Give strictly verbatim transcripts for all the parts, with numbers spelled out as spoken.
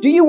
Do you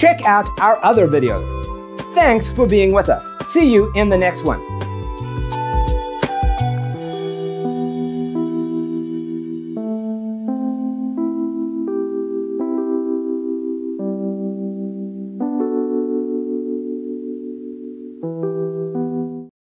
Check out our other videos. Thanks for being with us. See you in the next one.